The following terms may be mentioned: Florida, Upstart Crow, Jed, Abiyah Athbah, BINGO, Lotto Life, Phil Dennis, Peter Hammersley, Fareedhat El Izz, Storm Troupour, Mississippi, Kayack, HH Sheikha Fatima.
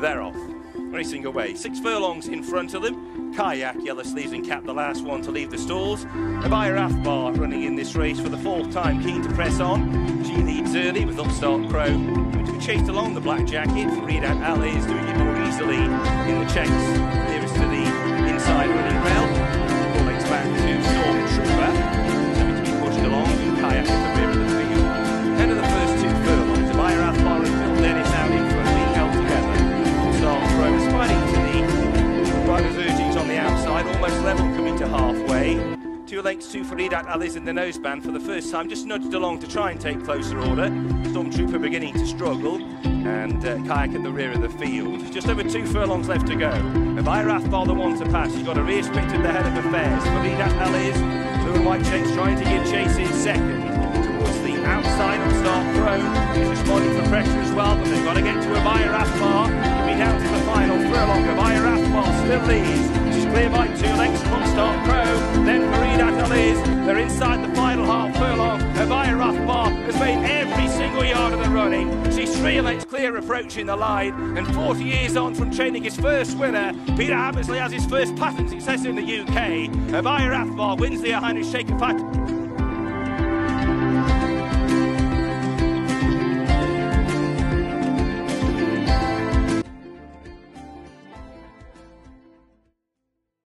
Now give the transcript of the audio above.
thereof. Racing away, 6 furlongs in front of them. Kayack, yellow sleeves and cap, the last one to leave the stalls. Abiyah Athbah running in this race for the 4th time, keen to press on. She leads early with Upstart Crow, who chased along the black jacket. Fareedhat El Izz doing it more easily in the chase, nearest to the inside running rail. Ball legs back to Storm Troupour, having to be pushed along, and Kayack at the rear of the field. Head of the first 2 furlongs, Abiyah Athbah and Phil Dennis out in front, being held together. Crow fighting to the rider's urgings on the outside, almost level coming to halfway. 2 lengths to Fareedhat El Izz in the noseband for the first time, just nudged along to try and take closer order. Storm Troupour beginning to struggle, and Kayack at the rear of the field. Just over 2 furlongs left to go. Abiyah Athbah the one to pass, she's got a rear split at the head of affairs. Fareedhat El Izz, blue and white checks trying to give chase in second. Towards the outside of Upstart Crow, is responding for pressure as well, but they've got to get to Abiyah Athbah. Down to the final furlong, Abiyah Athbah still leads. She's clear by 2 lengths from Upstart Crow, then Fareedhat El Izz. They're inside the final half furlong. Abiyah Athbah has made every single yard of the running. She's 3 lengths clear approaching the line, and 40 years on from training his first winner, Peter Hammersley has his first pattern success in the UK. Abiyah Athbah wins the HH Sheikha Fatima.